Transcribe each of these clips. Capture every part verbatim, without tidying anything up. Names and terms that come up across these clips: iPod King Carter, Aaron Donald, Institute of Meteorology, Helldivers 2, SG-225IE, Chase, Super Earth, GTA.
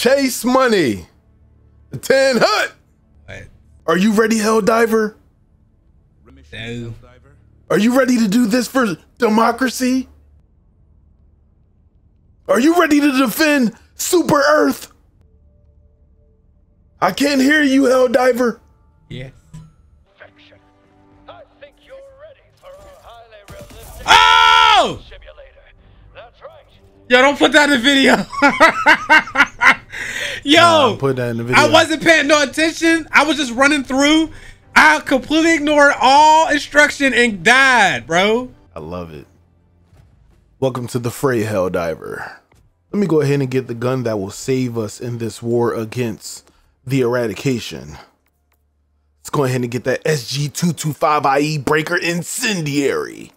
Chase Money. The Ten Hut. What? Are you ready, Helldiver? No. Are you ready to do this for democracy? Are you ready to defend Super Earth? I can't hear you, Helldiver. Yes. I think you're ready for a highly realistic oh! simulator. That's right. Yo, don't put that in the video. Yo, no, put that in the video. I wasn't paying no attention. I was just running through. I completely ignored all instruction and died, bro. I love it. Welcome to the fray, Helldiver. Let me go ahead and get the gun that will save us in this war against the eradication. Let's go ahead and get that S G two twenty-five I E breaker incendiary.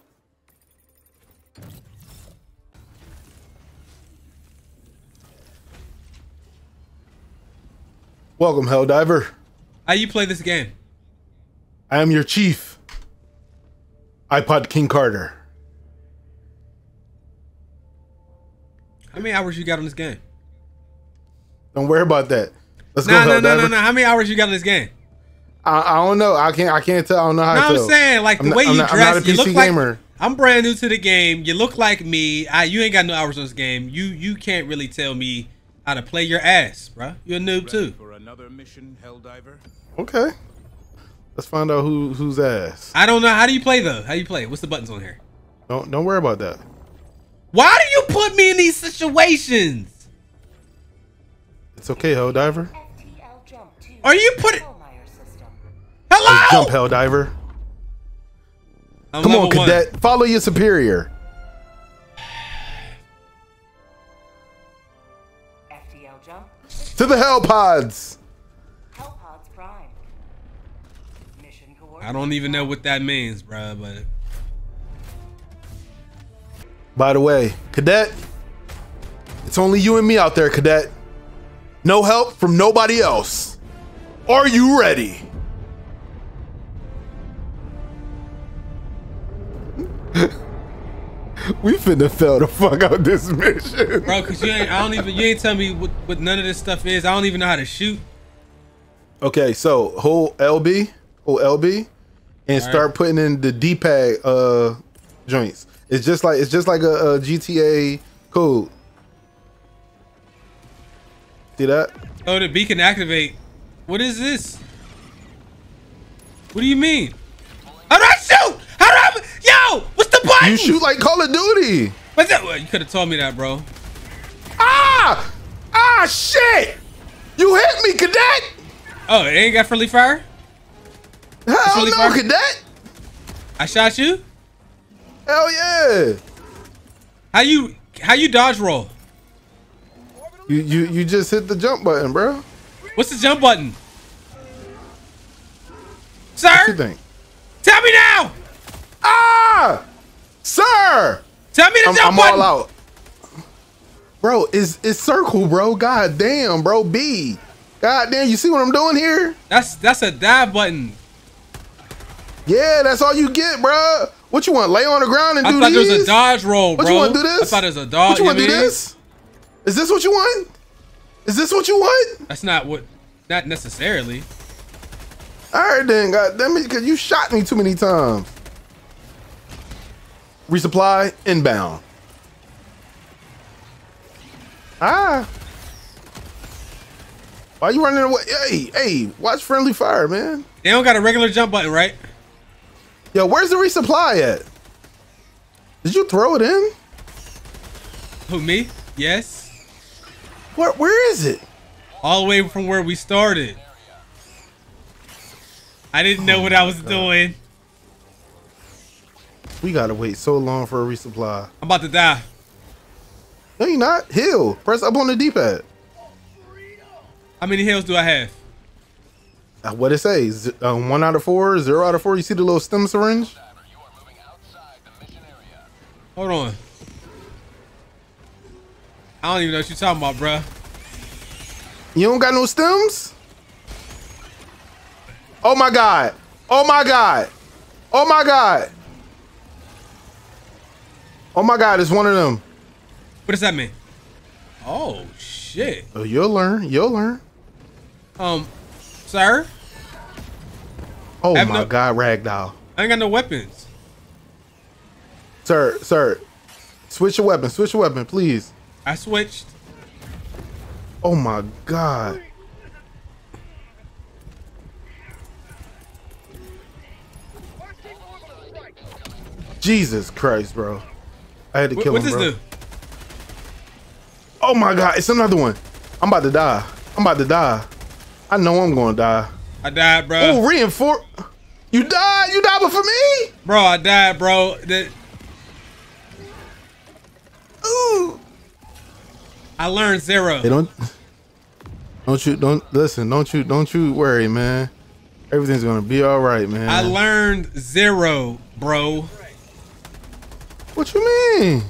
Welcome, Helldiver. How you play this game? I am your chief, iPod King Carter. How many hours you got on this game? Don't worry about that. Let's nah, go. No, no, no, no. How many hours you got on this game? I, I don't know. I can't. I can't tell. I don't know how. No, to I'm tell. saying like the I'm way not, you I'm dress. Not a P C you look gamer. Like I'm brand new to the game. You look like me. I, you ain't got no hours on this game. You you can't really tell me how to play your ass, bro. You're a noob too. Ready for another mission, Helldiver? Okay. Let's find out who whose ass. I don't know. How do you play though? How do you play? What's the buttons on here? Don't don't worry about that. Why do you put me in these situations? It's okay, Helldiver. Are you putting? Hello. Or jump, Helldiver. I'm Come on, cadet. One. Follow your superior. F T L jump. To the hell pods. Hell pods prime. Mission coordinates. I don't even know what that means, bro. But. By the way, cadet, it's only you and me out there, cadet. No help from nobody else. Are you ready? We finna fail the fuck out this mission, bro. Cause you ain't, I don't even, you ain't tell me what, what none of this stuff is. I don't even know how to shoot. Okay, so hold L B, hold L B, and All start right. putting in the D-pad uh, joints. It's just like it's just like a, a G T A code. See that? Oh, the beacon activate. What is this? What do you mean? How do I shoot? How do I? Yo, what's the button? You shoot like Call of Duty. What's that? Well, you could have told me that, bro. Ah! Ah, shit! You hit me, cadet. Oh, it ain't got friendly fire. Hell no, cadet. I shot you. Hell yeah! How you how you dodge roll? You you you just hit the jump button, bro. What's the jump button, sir? What you think? Tell me now. Ah, sir. Tell me the I'm, jump I'm button. I'm all out, bro. It's it's circle, bro. God damn, bro. B. God damn. You see what I'm doing here? That's that's a dive button. Yeah, that's all you get, bro. What you want? Lay on the ground and I do this? I thought these? there was a dodge roll, bro. What you want to do this? I thought it was a dodge. What you want to do this? Is this what you want? Is this what you want? That's not what, not necessarily. All right then, God damn it, because you shot me too many times. Resupply inbound. Ah. Why you running away? Hey, hey, watch friendly fire, man. They don't got a regular jump button, right? Yo, where's the resupply at? Did you throw it in? Who, me? Yes. Where, where is it? All the way from where we started. I didn't know oh what I was God. doing. We gotta wait so long for a resupply. I'm about to die. No, you're not. Heal. Press up on the D-pad. How many heals do I have? What it says, uh, one out of four, zero out of four. You see the little stem syringe? Hold on. I don't even know what you're talking about, bruh. You don't got no stems? Oh my God. Oh my God. Oh my God. Oh my God, it's one of them. What does that mean? Oh, shit. shit. Oh, you'll learn. You'll learn. Um, sir? Oh my no, God, Ragdoll. I ain't got no weapons. Sir, sir. Switch your weapon. Switch your weapon, please. I switched. Oh my God. Jesus Christ, bro. I had to kill him, bro. Oh my God, it's another one. I'm about to die. I'm about to die. I know I'm gonna die. I died, bro. Oh, reinforce. You died. You died before me, bro. I died, bro. That. Ooh. I learned zero. They don't. Don't you don't listen. Don't you don't you worry, man. Everything's gonna be all right, man. I learned zero, bro. What you mean?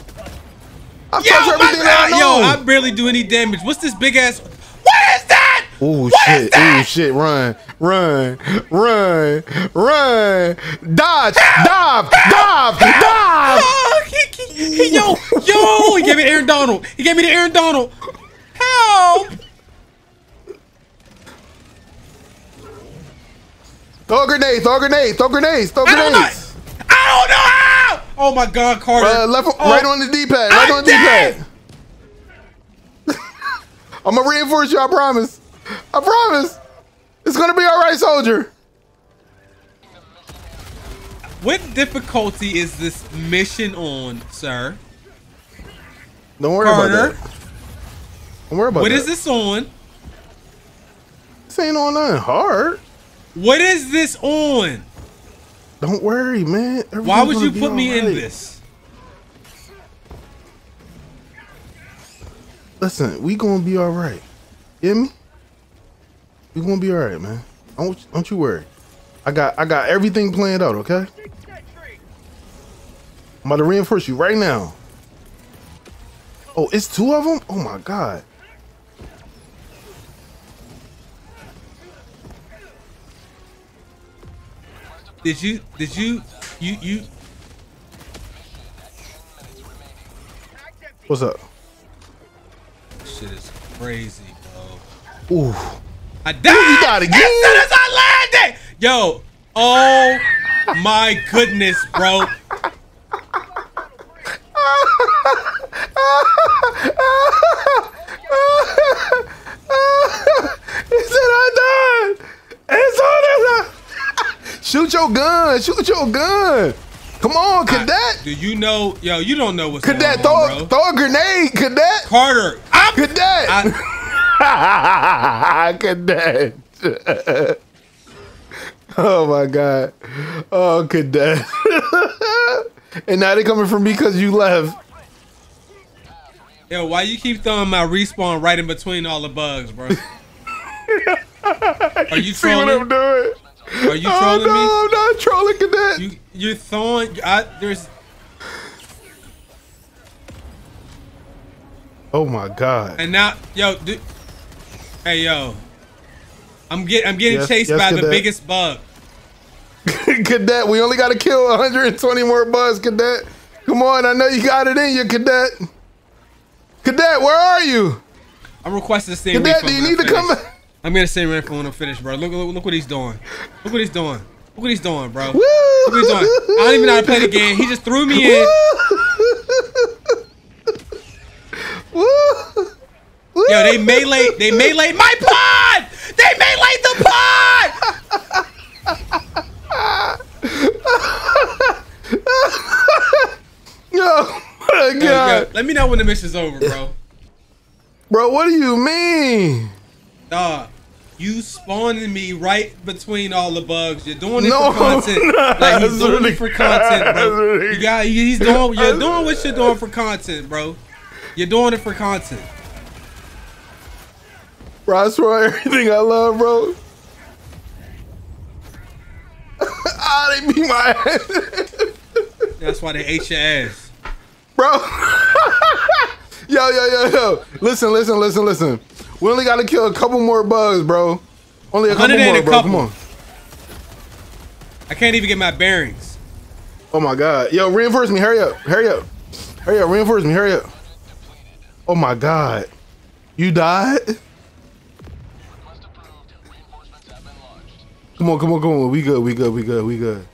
I yo, everything I know. Yo, I barely do any damage. What's this big ass? What is that? Oh shit! Oh shit! Run! Run! Run! Run! Dodge! Dive! Dive! Dive! Oh, he, he, he, yo! Yo! He gave me Aaron Donald. He gave me the Aaron Donald. Help! Throw grenades! Throw grenades! Throw grenades! Throw grenades! I don't know. I don't know how. Oh my God, Carter! Uh, left, oh. Right on the D-pad. Right I on the D-pad. I'm gonna reinforce you. I promise. I promise. It's gonna be all right, soldier. What difficulty is this mission on, sir? Don't worry Carter. about that. Don't worry about what that. What is this on? This ain't on nothing hard. What is this on? Don't worry, man. Everything's Why would you put me right. in this? Listen, we gonna be all right. Hear me? We gonna be all right, man. Don't don't you worry. I got I got everything planned out, okay? I'm about to reinforce you right now. Oh, it's two of them? Oh my God. Did you, did you, you, you. What's up? This shit is crazy, bro. Ooh. I died. Ooh, you died again. As soon as I landed. Yo. Oh my goodness, bro. Shoot your gun! Shoot your gun! Come on, cadet! Do you know, yo? You don't know what's cadet, going on, Cadet, throw, throw a grenade, cadet. Carter, I'm, cadet. I, cadet. Oh my God! Oh, cadet! And now they coming for me because you left. Yo, why you keep throwing my respawn right in between all the bugs, bro? Are you see what I'm doing? Are you trolling oh, no, me? I'm not trolling, cadet. You, you're thawing. I, there's. Oh my God. And now, yo, dude. Hey, yo. I'm get, I'm getting yes, chased yes, by cadet. the biggest bug. Cadet, we only got to kill one hundred twenty more bugs, cadet. Come on, I know you got it in you, cadet. Cadet, where are you? I'm requesting a stand. Cadet, do you need to come back? I'm gonna say right for when I'm finished, bro. Look, look, look what he's doing. Look what he's doing. Look what he's doing, bro. Woo! Look what he's doing. I don't even know how to play the game. He just threw me in. Woo! Woo! Yo, they melee, they melee my pod! They melee the pod! Yo, oh my God. Yo, let me know when the mission's over, bro. Bro, what do you mean? Dog, you spawning me right between all the bugs. You're doing it no, for content. No, like he's doing really it for content, bro. Really you got, he's doing. You're doing what you're doing for content, bro. You're doing it for content. Bro, I swear everything I love, bro. Ah, they beat my ass. That's why they ate your ass, bro. Yo, yo, yo, yo. Listen, listen, listen, listen. We only gotta kill a couple more bugs, bro. Only a couple more, a bro. Couple. Come on. I can't even get my bearings. Oh my God. Yo, reinforce me. Hurry up. Hurry up. Hurry up. Reinforce me. Hurry up. Oh my God. You died? Request approved. Reinforcements have been launched. Come on, come on, come on. We good, we good, we good, we good.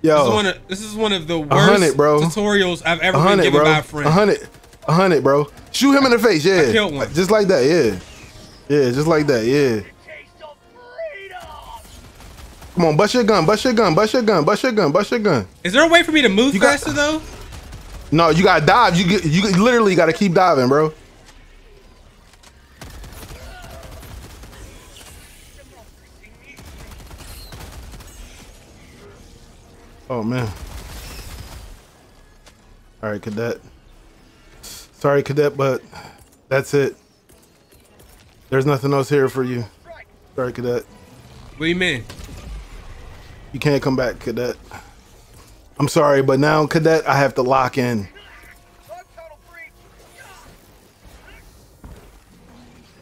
Yo. This is one of, this is one of the worst bro. tutorials I've ever been given bro. by a friend. one hundred, one hundred, bro. Shoot him in the face, yeah. I killed one. Just like that, yeah. Yeah, just like that, yeah. Come on, bust your gun, bust your gun, bust your gun, bust your gun, bust your gun. Is there a way for me to move you faster got, though? No, you gotta dive. You get, you literally gotta keep diving, bro. Oh man. All right, cadet. Sorry, cadet, but that's it. There's nothing else here for you. Sorry, cadet. What do you mean? You can't come back, cadet. I'm sorry, but now, cadet, I have to lock in.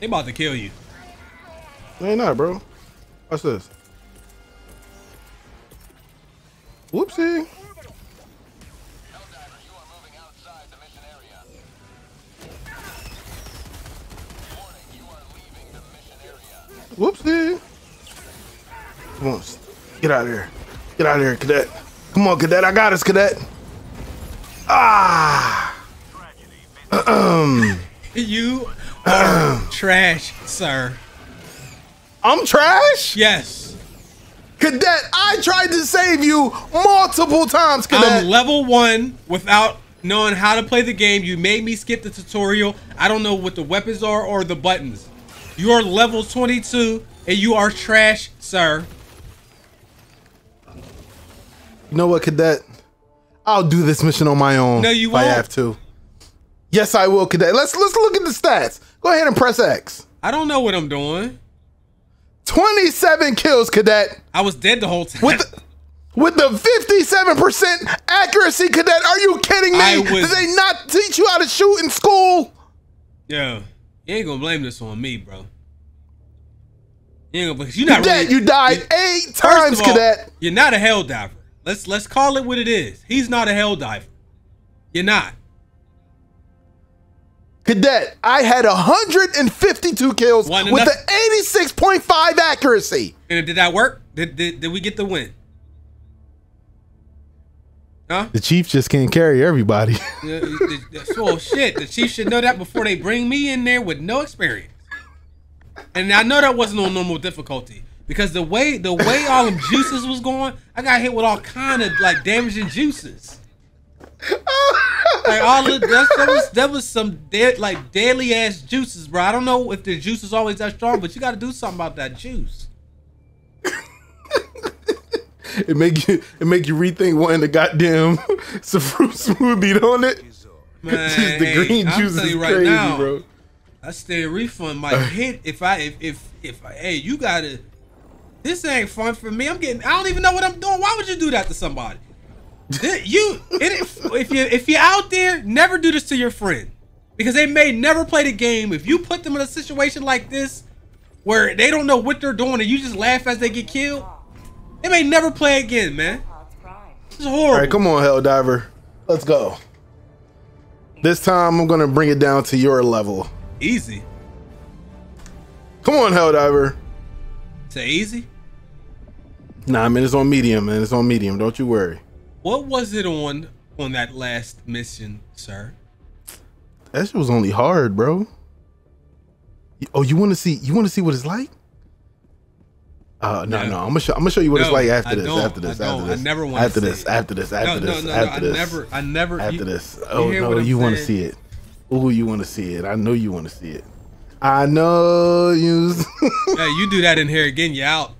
They about to kill you. They not, bro. Watch this. Whoopsie. Whoopsie. Come on. Get out of here. Get out of here, cadet. Come on, cadet. I got us, cadet. Ah. Um. You are trash, sir. I'm trash? Yes. Cadet, I tried to save you multiple times, cadet. I'm level one without knowing how to play the game. You made me skip the tutorial. I don't know what the weapons are or the buttons. You are level twenty-two, and you are trash, sir. You know what, cadet? I'll do this mission on my own. No, you won't. If I have to. Yes, I will, cadet. Let's let's look at the stats. Go ahead and press X. I don't know what I'm doing. twenty-seven kills, cadet. I was dead the whole time. With the, with the fifty-seven percent accuracy, cadet. Are you kidding me? I was... Did they not teach you how to shoot in school? Yeah. You ain't gonna blame this on me, bro. You ain't gonna, you're not cadet, really, you died you, eight times, all, cadet. You're not a helldiver. Let's let's call it what it is. He's not a helldiver. You're not. Cadet, I had one hundred fifty-two kills with enough. the eighty-six point five accuracy. And did that work? Did, did did we get the win? Huh? The chief just can't carry everybody. Oh shit! The chief should know that before they bring me in there with no experience. And I know that wasn't on normal difficulty. Because the way the way all them juices was going, I got hit with all kind of like damaging juices. Like all of that, that was that was some dead like deadly ass juices, bro. I don't know if the juice is always that strong, but you got to do something about that juice. It make you it make you rethink wanting the goddamn some fruit smoothie on it. Man, just the hey, green I'm juice is right crazy, now, bro. I stay a refund might hit if I if if if I, hey you gotta. This ain't fun for me. I'm getting. I don't even know what I'm doing. Why would you do that to somebody? This, you, it, if you, if you're out there, never do this to your friend, because they may never play the game. If you put them in a situation like this, where they don't know what they're doing, and you just laugh as they get killed, they may never play again, man. This is horrible. All right, come on, Helldiver. Let's go. This time, I'm gonna bring it down to your level. Easy. Come on, Helldiver. Is that easy? Nah, I mean, it's on medium, man. It's on medium. Don't you worry. What was it on on that last mission, sir? That shit was only hard, bro. Oh, you want to see? You want to see what it's like? Uh, no, no. no I'm gonna show. I'm gonna show you what no, it's like after this. After this. I after this. I never want after, this, after this. After no, this. No, no, after no, this. After this. I never. I never. After you, this. Oh you no, you want to see it? Oh, you want to see it? I know you want to see it. I know you. Yeah, you do that in here again, you out.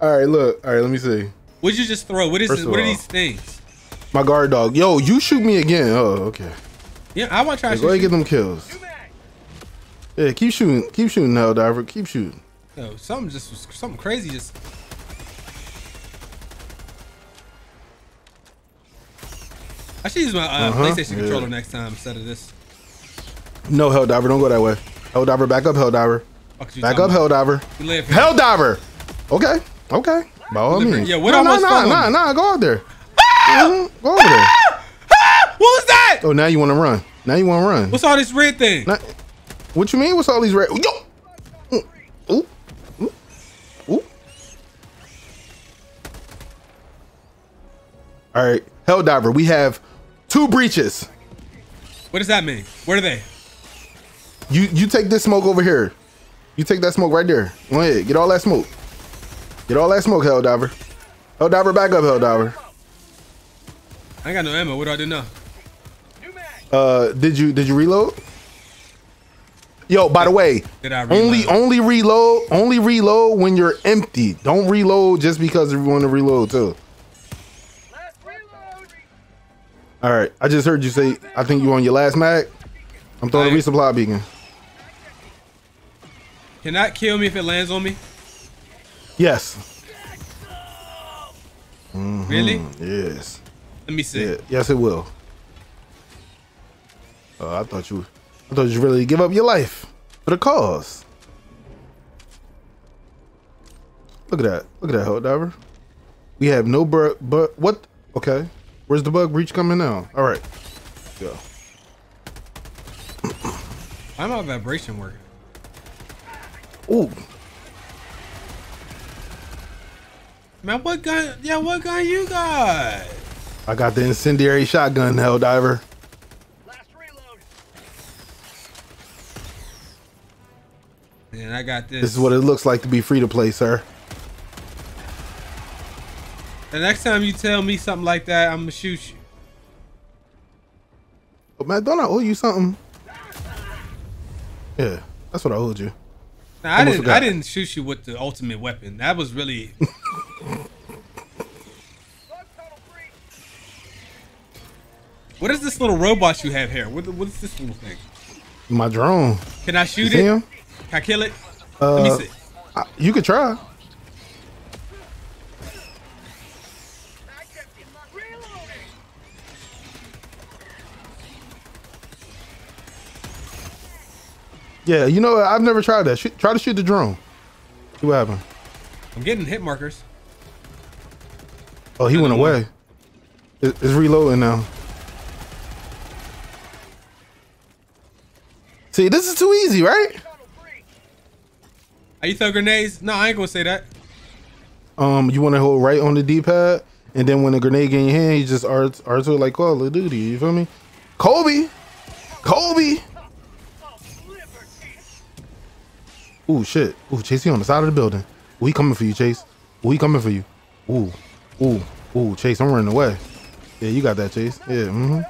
All right, look. All right, let me see. What'd you just throw? What is this? What are all, these things? My guard dog. Yo, you shoot me again. Oh, okay. Yeah, I want to try. Hey, go ahead, get them kills. Yeah, keep shooting. Keep shooting, Helldiver. Keep shooting. No, something just was something crazy. Just. I should use my uh, uh-huh. PlayStation yeah. controller next time instead of this. No, Helldiver, don't go that way. Helldiver, back up, Helldiver. Back up, Helldiver. Helldiver. Okay, okay. By all means. Yeah, what no, no, no, no, no, go out there. Ah! Mm-hmm. Go over ah! there. Ah! What was that? back. Oh, now you want to run. Now you want to run. What's all this red thing? Not, what you mean? What's all these red? Yo! Ooh. Ooh. Ooh. All right, Helldiver, we have two breaches. What does that mean? Where are they? You you take this smoke over here. You take that smoke right there. Go ahead, get all that smoke. Get all that smoke, Helldiver. Helldiver, back up, Helldiver. I ain't got no ammo. What do I do now? Uh, did you did you reload? Yo, by the way, did I reload? only only reload only reload when you're empty. Don't reload just because you want to reload too. Let's reload. All right, I just heard you say I think you on your last mag. I'm throwing a resupply beacon. Can that kill me if it lands on me? Yes. Mm-hmm. Really? Yes. Let me see. Yeah. Yes, it will. Uh, I thought you, I thought you really give up your life for the cause. Look at that! Look at that, Helldiver. We have no bug, but what? Okay, where's the bug breach coming now? All right, go. Why am I vibration working? Ooh. Man, what gun? Yeah, what gun you got? I got the incendiary shotgun, Helldiver. Last reload. Man, I got this. This is what it looks like to be free to play, sir. The next time you tell me something like that, I'm gonna shoot you. But man, don't I owe you something? Yeah, that's what I owed you. Now, I didn't. Forgot. I didn't shoot you with the ultimate weapon. That was really. What is this little robot you have here? What, what is this little thing? My drone. Can I shoot it? Him? Can I kill it? Uh, Let me see. I, you could try. Yeah, you know, I've never tried that. Shoot, try to shoot the drone. See what happened. I'm getting hit markers. Oh, he went away. It, it's reloading now. See, this is too easy, right? Are you throwing grenades? No, I ain't gonna say that. Um, you want to hold right on the D-pad, and then when a grenade get in your hand, you just R R to it like Call of Duty. You feel me? Kobe, Kobe. Ooh, shit. Ooh, Chase, he on the side of the building. Ooh, he coming for you, Chase. Ooh, he coming for you. Ooh, ooh, ooh, Chase, I'm running away. Yeah, you got that, Chase. Yeah. Mm-hmm.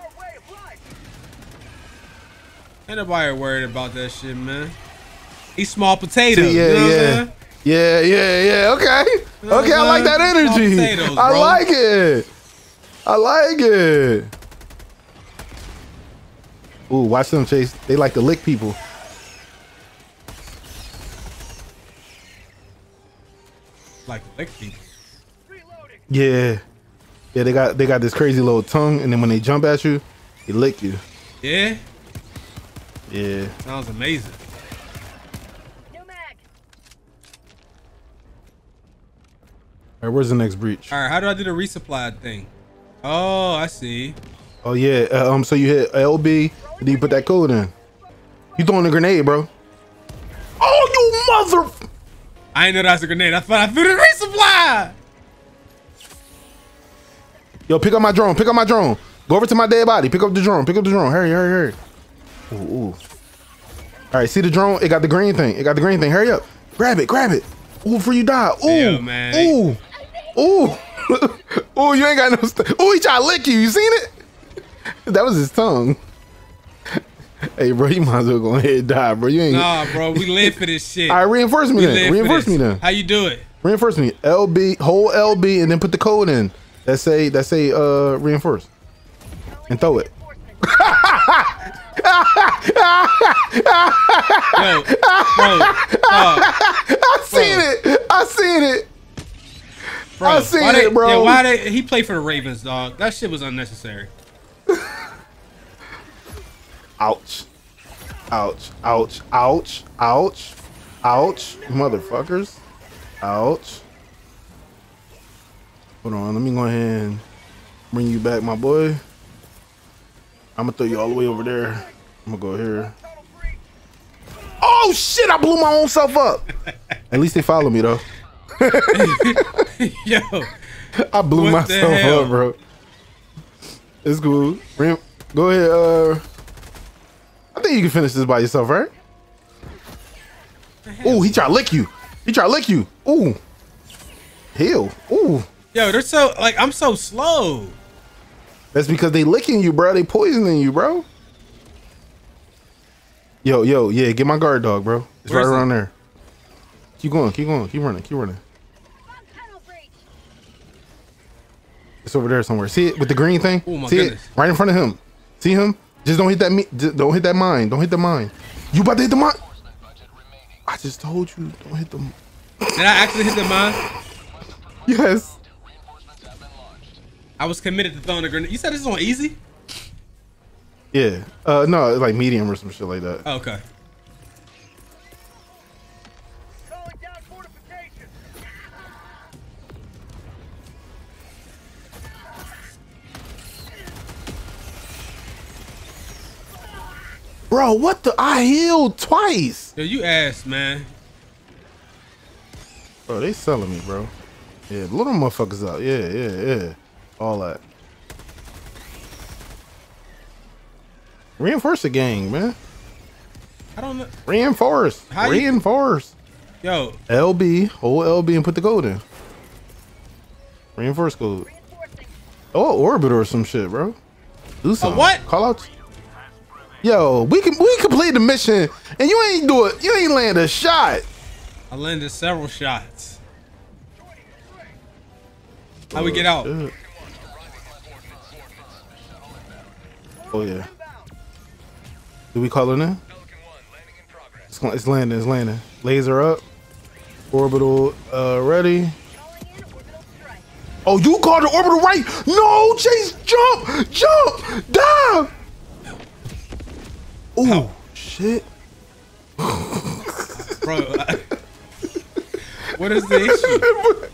Ain't nobody worried about that shit, man. He's small potato. See, yeah, you know what yeah. I'm saying? Yeah, yeah, yeah. Okay. You know okay, I like that energy. Potatoes, I bro. like it. I like it. Ooh, watch them, Chase. They like to lick people. Like to lick people. Yeah. Yeah, they got they got this crazy little tongue, and then when they jump at you, they lick you. Yeah. Yeah. Sounds amazing. New mag. All right, where's the next breach? All right, how do I do the resupply thing? Oh, I see. Oh yeah. Uh, um. So you hit L B, and then you put that code in. You throwing a grenade, bro? Oh, you mother! I ain't know that was a grenade. I thought I threw the resupply. Yo, pick up my drone. Pick up my drone. Go over to my dead body. Pick up the drone. Pick up the drone. Hurry, hurry, hurry. Ooh, ooh. All right, see the drone? It got the green thing. It got the green thing. Hurry up. Grab it. Grab it. Ooh, before you die. Ooh. Damn, man. Ooh. Ooh. Ooh, you ain't got no st Ooh, he tried to lick you. You seen it? That was his tongue. Hey, bro, you might as well go ahead and die, bro. You ain't. Nah, bro, we live for this shit. All right, reinforce me then. Reinforce me then. How you do it? Reinforce me. L B, hold L B, and then put the code in. That say, that say, uh, reinforce. And throw it. Yo, bro, uh, I seen bro. it. I seen it. Bro, I seen they, it, bro. Yeah, why they, he played for the Ravens, dog? That shit was unnecessary. Ouch! Ouch! Ouch! Ouch! Ouch! Ouch! Motherfuckers! Ouch! Hold on, let me go ahead and bring you back, my boy. I'm gonna throw you all the way over there. I'm gonna go here. Oh shit, I blew my own self up. At least they follow me though. Yo, I blew myself up, bro. It's cool. Go ahead. Uh, I think you can finish this by yourself, right? Oh, he tried to lick you. He tried to lick you. Ooh. Heal. Ooh. Yo, they're so, like, I'm so slow. That's because they licking you, bro. They poisoning you, bro. Yo, yo, yeah, get my guard dog, bro. It's right around there. Keep going, keep going, keep running, keep running. It's over there somewhere. See it with the green thing? Oh my goodness. See it? Right in front of him. See him? Just don't hit that me just don't hit that mine. Don't hit the mine. You about to hit the mine? I just told you don't hit the mine. Did I actually hit the mine? Yes. I was committed to throwing a grenade. You said this is on easy? Yeah. Uh, no, it's like medium or some shit like that. Oh, okay. Bro, what the? I healed twice. Yo, you ass, man. Bro, they selling me, bro. Yeah, blow them motherfuckers out. Yeah, yeah, yeah. All that. Reinforce the gang, man. I don't know. Reinforce. How Reinforce. You... Yo. L B. Hold L B and put the gold in. Reinforce gold. Oh, orbiter or some shit, bro. Do something. Uh, what? Call out. Yo, we can we complete the mission and you ain't do it. You ain't land a shot. I landed several shots. How oh, we get out? Shit. Oh yeah. Do we call it in? It's, it's landing. It's landing. Laser up. Orbital uh, ready. Oh, you called the orbital right? No, Chase, jump, jump, dive. Oh, no. Shit. Bro, I, what is the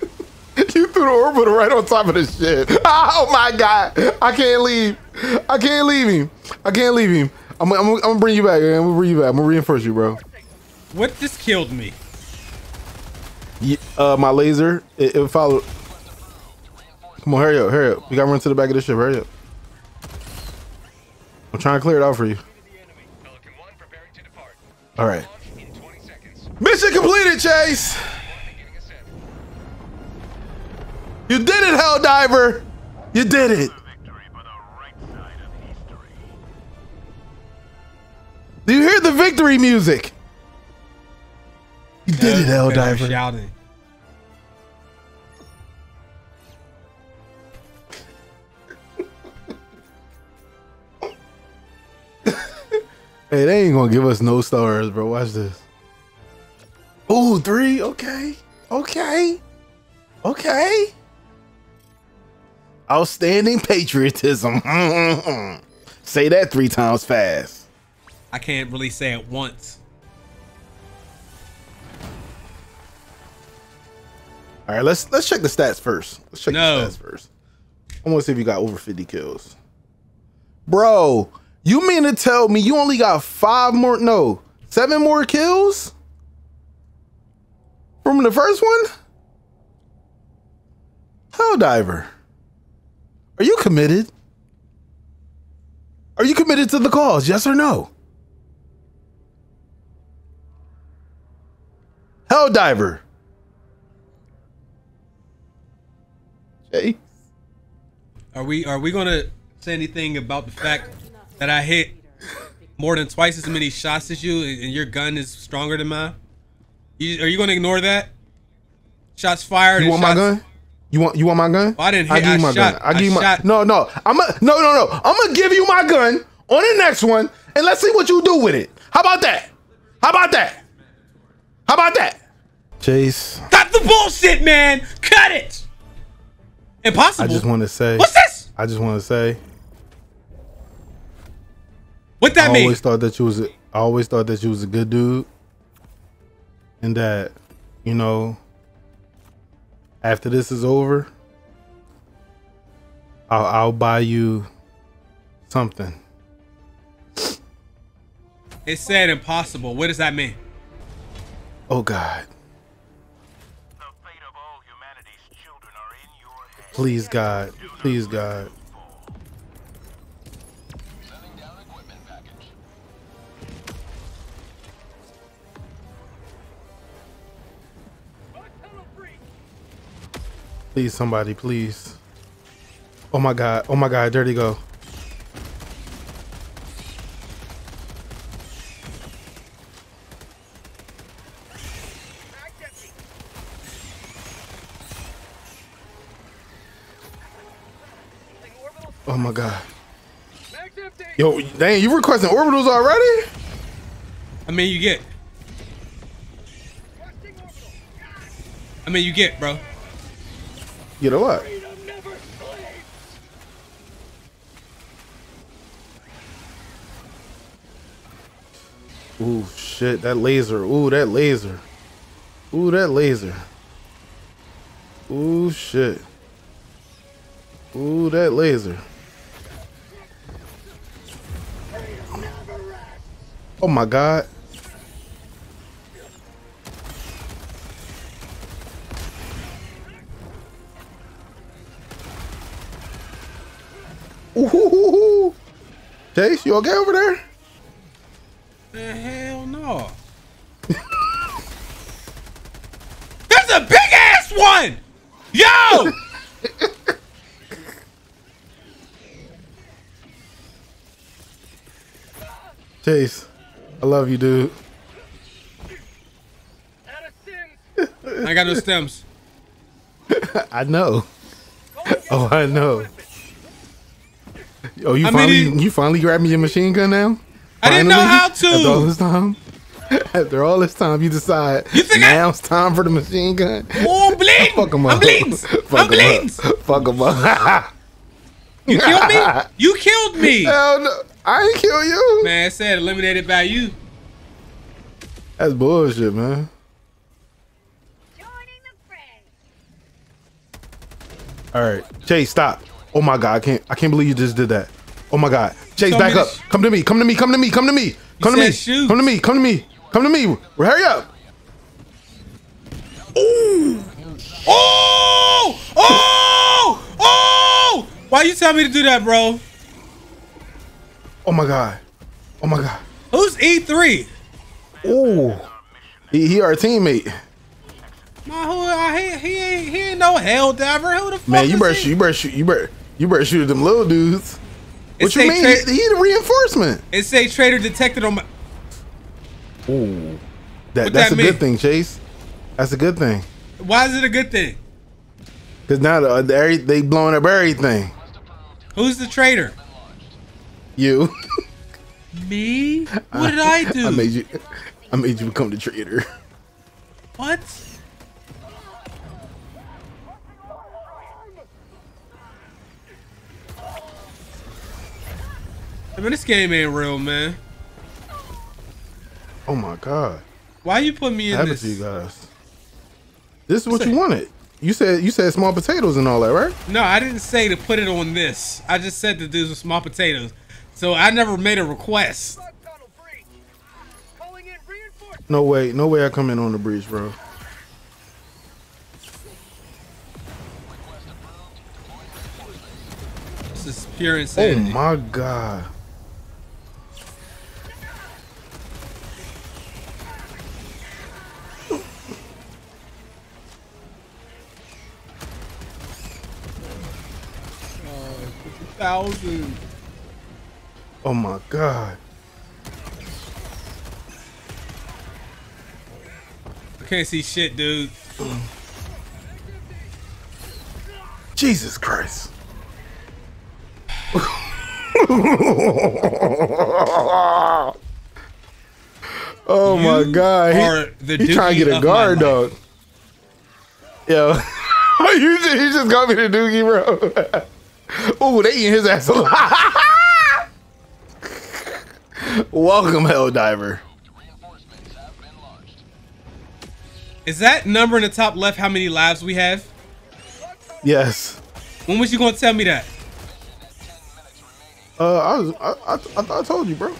issue? You threw the orbital right on top of the shit. Oh my God. I can't leave. I can't leave him. I can't leave him. I'm, I'm, I'm gonna bring you back. I'm gonna bring you back. I'm gonna reinforce you, bro. What just killed me? Yeah, uh, my laser, it, it followed. Come on, hurry up, hurry up. We gotta run to the back of this ship, hurry up. I'm trying to clear it out for you. All right. Mission completed, Chase. You did it, Helldiver. You did it. Do you hear the victory music? You did it, Helldiver. Hey, they ain't gonna give us no stars, bro. Watch this. Ooh, three. Okay. Okay. Okay. Outstanding patriotism. Say that three times fast. I can't really say it once. All right, let's let's check the stats first. Let's check no. the stats first. I want to see if you got over fifty kills. Bro. You mean to tell me you only got five more, no, seven more kills from the first one? Helldiver, are you committed? Are you committed to the cause, yes or no? Helldiver. Jay? Are we, are we gonna say anything about the fact that I hit more than twice as many shots as you, and your gun is stronger than mine? You, are you gonna ignore that? Shots fired. You want shots... my gun? You want you want my gun? Well, I didn't hit. I, I, my shot, gun. I, I give you my gun. I give my. No, no. I'm a, no, no, no. I'm gonna give you my gun on the next one, and let's see what you do with it. How about that? How about that? How about that? Chase. Stop the bullshit, man. Cut it. Impossible. I just want to say. What's this? I just want to say. What that I mean? Always thought that you was a, I always thought that you was a good dude, and that, you know, after this is over, I'll, I'll buy you something. It said impossible. What does that mean? Oh God. The fate of all humanity's children are in your hands. Please God. Please God. Sending down equipment package. Please somebody, please. Oh my God. Oh my God. There they go. Oh my God. Yo, dang, you requesting orbitals already? I mean, you get. I mean, you get, bro. You know what? Ooh, shit, that laser. Ooh, that laser. Ooh, that laser. Ooh, shit. Ooh, that laser. Oh my God. Ooh, Chase, you okay over there? The hell no. That's a big ass one. Yo. Chase, I love you, dude. I got no stems. I know. Oh, I know. Oh, you I finally mean, you finally grabbed me your machine gun now? I finally, didn't know how to. After all this time, after all this time, you decide you think now I... it's time for the machine gun. Oh, bleed! Fuck him up. I'm bleeding. I'm bleeding. Fuck him up. You killed me. You killed me. Hell no. I ain't kill you. Man, it said eliminated by you. That's bullshit, man. All right, Chase, stop. Oh my God, I can't. I can't believe you just did that. Oh my God, Chase, back up. Come to me. Come to me. Come to me. Come to me. Come to me. Come to me. Come to me. Come to me. Hurry up. Oh! Oh! Oh! Oh! Why you tell me to do that, bro? Oh my God. Oh my God. Who's E three? Oh, he, he our teammate. My who he, he ain't he ain't no helldiver. Who the fuck? Man, you better shoot, you better shoot, you better you better shoot them little dudes. What you mean? He, he the reinforcement. It say traitor detected on my. Ooh. That that's a good thing, Chase. That's a good thing. Why is it a good thing? Cause now the, the, they blowing up everything. Who's the traitor? You. Me? What did I, I do? I made you. I made you become the traitor. What? I mean, this game ain't real, man. Oh my God! Why you put me in this? What happened to you guys? This is what you wanted. You said you said small potatoes and all that, right? No, I didn't say to put it on this. I just said that these were small potatoes. So I never made a request. No way, no way I come in on the breach, bro. This is pure insanity. Oh my God. Oh, fifty thousand. Oh my God. I can't see shit, dude. Jesus Christ. Oh my God. He, he trying to get a guard, dog. Yo. you just, he just got me the doogie, bro. Oh, they eating his ass alive. Welcome, Helldiver. Is that number in the top left how many lives we have? Yes. When was you gonna tell me that? Uh, I was. I I, I, I told you, bro.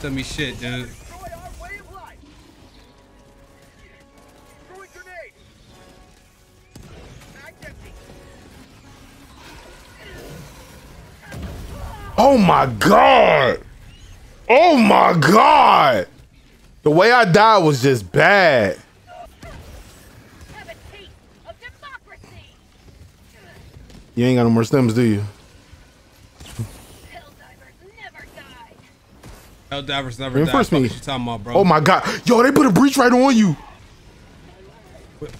Tell me shit, dude. Oh my God. Oh my God. The way I died was just bad. You ain't got no more stems, do you? Helldivers never die. What you talking about, bro? Oh my God. Yo, they put a breach right on you. What,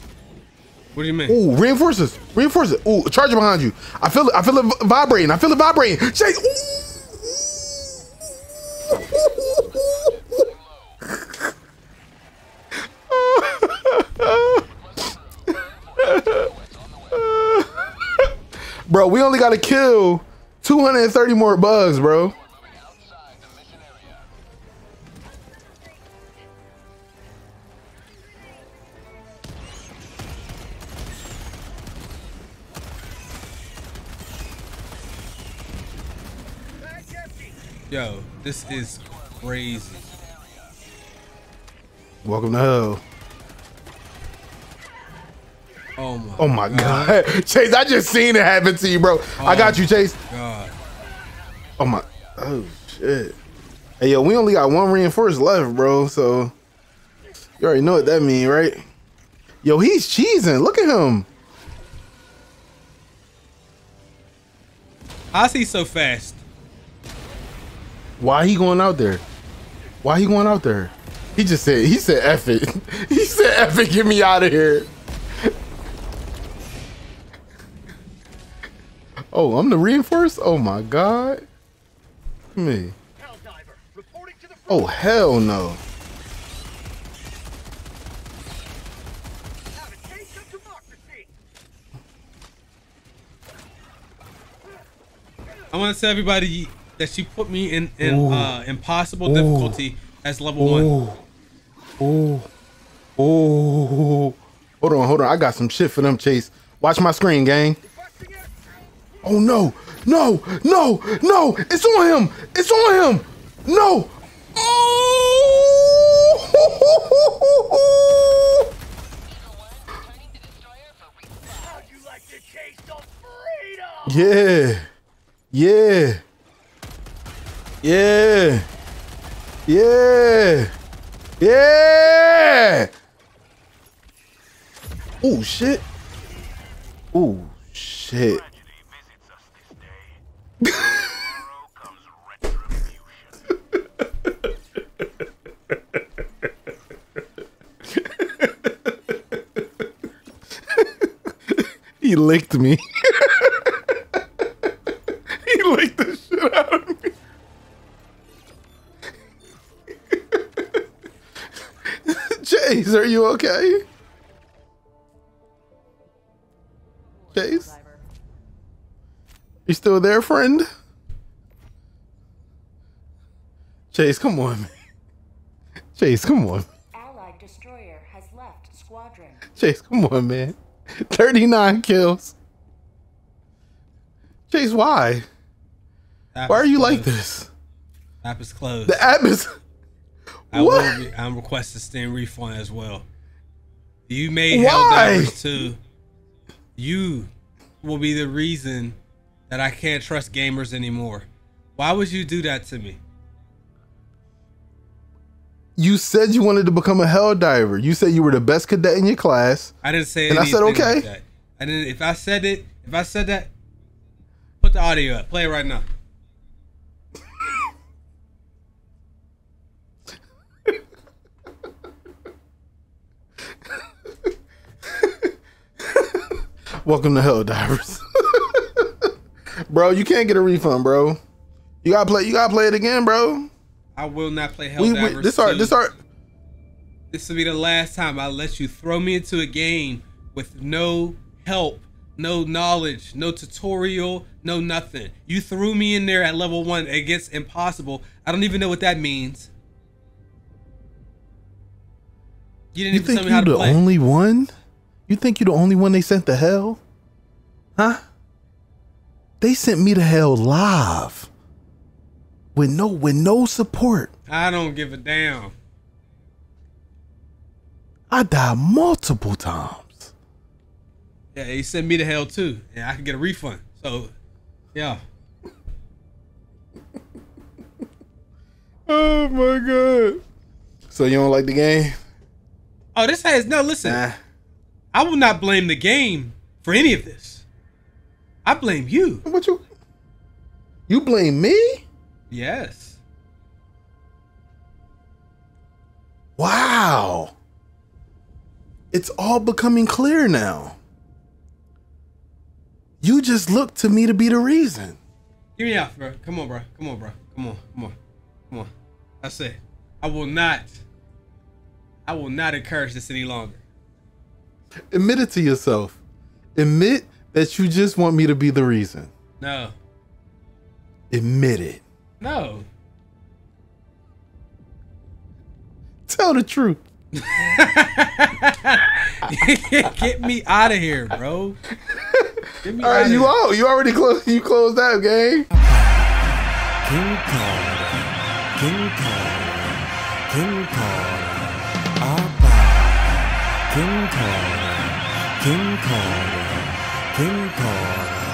what do you mean? Ooh, reinforces. Reinforces. Ooh, a charger behind you. I feel it. I feel it vibrating. I feel it vibrating. Chase. Bro, we only got to kill two hundred thirty more bugs, bro. Yo, this is crazy. Welcome to hell. Oh my, oh my God. God. Chase, I just seen it happen to you, bro. Oh, I got you, Chase. God. Oh my, oh shit. Hey, yo, we only got one reinforce left, bro, so you already know what that means, right? Yo, he's cheesing. Look at him. How's he so fast? Why he going out there? Why he going out there? He just said, he said, F it. He said, F it, get me out of here. Oh, I'm the reinforce? Oh my God. Me. Oh, hell no. I want to tell everybody that she put me in in Ooh. uh impossible Ooh. difficulty as level Ooh. one. Oh, oh, hold on, hold on. I got some shit for them, Chase. Watch my screen, gang. Oh no, no, no, no! It's on him! It's on him! No! Oh! Yeah, yeah. Yeah. Yeah. Yeah. Oh shit. Oh shit. He licked me. He licked the shit out of me. Chase, are you okay? Chase? You still there, friend? Chase, come on, man. Chase, come on. Allied destroyer has left squadron. Chase, come on, man. thirty-nine kills. Chase, why? Why are you like this? The app is closed. The app is... I what? Will be, I'm requesting Steam refund as well. You made Helldivers two. You will be the reason that I can't trust gamers anymore. Why would you do that to me? You said you wanted to become a Helldiver. You said you were the best cadet in your class. I didn't say anything. And I said okay. Like that. I didn't. If I said it, if I said that, put the audio up. Play it right now. Welcome to Helldivers. Bro, you can't get a refund, bro. You gotta play. You gotta play it again, bro. I will not play Helldivers. This are this are. This will be the last time I let you throw me into a game with no help, no knowledge, no tutorial, no nothing. You threw me in there at level one against impossible. I don't even know what that means. You didn't you even think tell me how to play. You the only one? You think you're the only one they sent to hell? Huh? They sent me to hell live. With no with no support. I don't give a damn. I died multiple times. Yeah, he sent me to hell too, and I could get a refund. So, yeah. Oh my god. So you don't like the game? Oh, this has no. Listen, nah. I will not blame the game for any of this. I blame you. What you? You blame me? Yes. Wow. It's all becoming clear now. You just look to me to be the reason. Hear me out, bro. Come on, bro. Come on, bro. Come on. Come on. Come on. I say, I will not. I will not encourage this any longer. Admit it to yourself. Admit that you just want me to be the reason. No. Admit it. No. Tell the truth. Get me out of here, bro. Get me All right, you out. You already closed. You closed that game. King Carter. King Carter. King Carter. iPod. King Carter. King Carter. King Carter.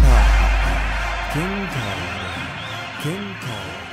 iPod. King Carter. King Carter.